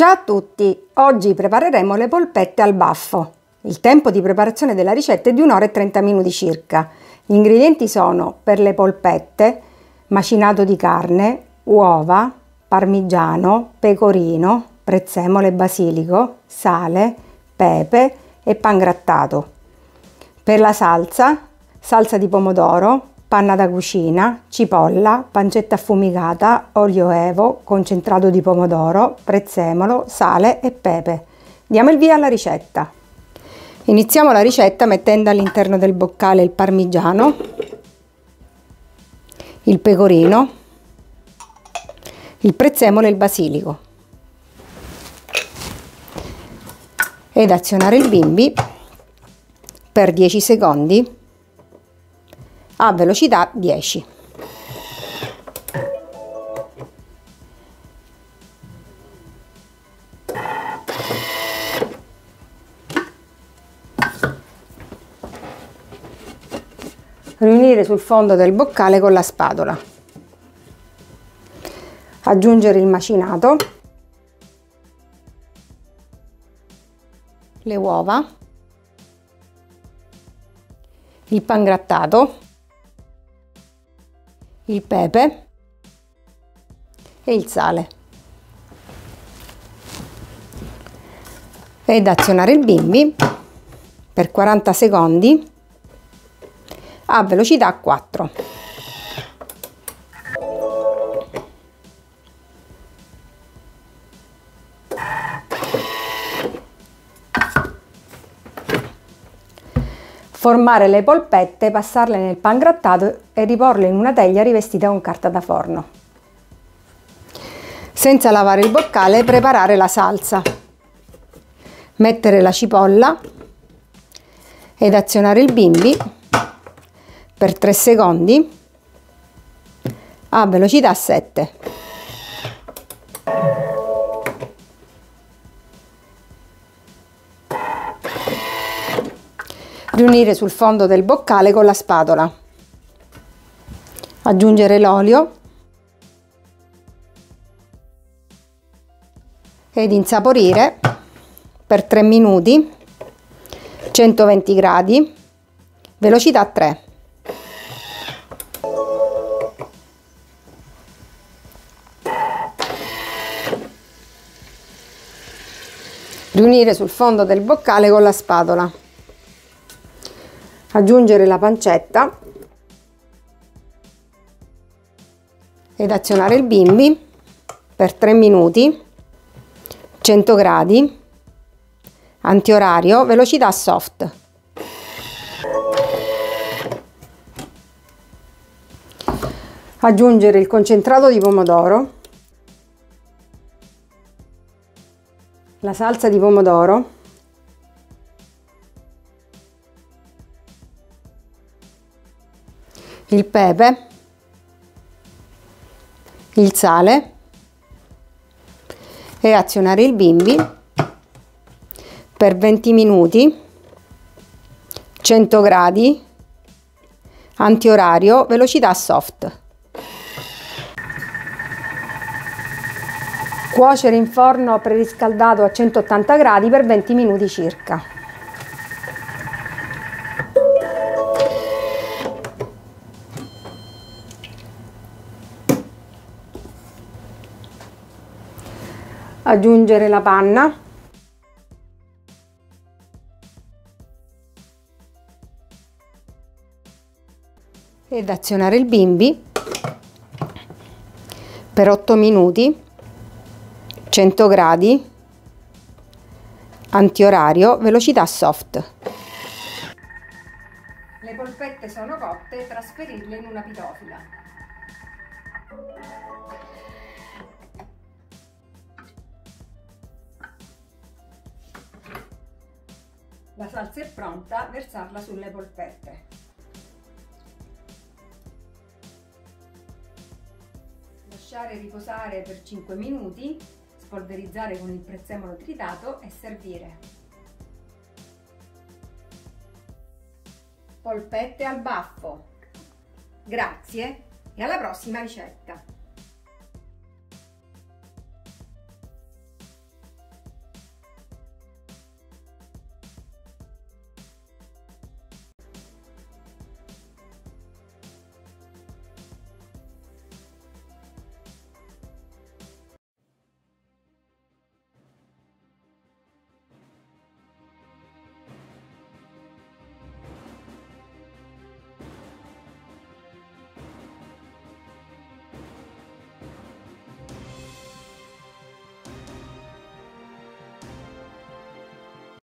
Ciao a tutti! Oggi prepareremo le polpette al baffo. Il tempo di preparazione della ricetta è di 1 ora e 30 minuti circa. Gli ingredienti sono per le polpette macinato di carne, uova, parmigiano, pecorino, prezzemole, basilico, sale, pepe e pangrattato. Per la salsa, salsa di pomodoro, panna da cucina, cipolla, pancetta affumicata, olio evo, concentrato di pomodoro, prezzemolo, sale e pepe. Diamo il via alla ricetta. Iniziamo la ricetta mettendo all'interno del boccale il parmigiano, il pecorino, il prezzemolo e il basilico. Ed azionare il bimby per 10 secondi. A velocità 10. Riunire sul fondo del boccale con la spatola. Aggiungere il macinato, le uova, il pangrattato, il pepe e il sale ed azionare il bimby per 40 secondi a velocità 4. Formare le polpette, passarle nel pangrattato e riporle in una teglia rivestita con carta da forno. Senza lavare il boccale, preparare la salsa. Mettere la cipolla ed azionare il bimby per 3 secondi a velocità 7. Riunire sul fondo del boccale con la spatola, aggiungere l'olio ed insaporire per 3 minuti, 120 gradi, velocità 3. Riunire sul fondo del boccale con la spatola. Aggiungere la pancetta ed azionare il bimby per 3 minuti, 100 gradi, antiorario, velocità soft. Aggiungere il concentrato di pomodoro, la salsa di pomodoro, il pepe, il sale e azionare il bimby per 20 minuti, 100 gradi, antiorario, velocità soft. Cuocere in forno preriscaldato a 180 gradi per 20 minuti circa. Aggiungere la panna ed azionare il bimby per 8 minuti, 100 gradi, antiorario, velocità soft. Le polpette sono cotte, trasferirle in una pidofila. La salsa è pronta, versarla sulle polpette. Lasciare riposare per 5 minuti, spolverizzare con il prezzemolo tritato e servire. Polpette al baffo. Grazie e alla prossima ricetta!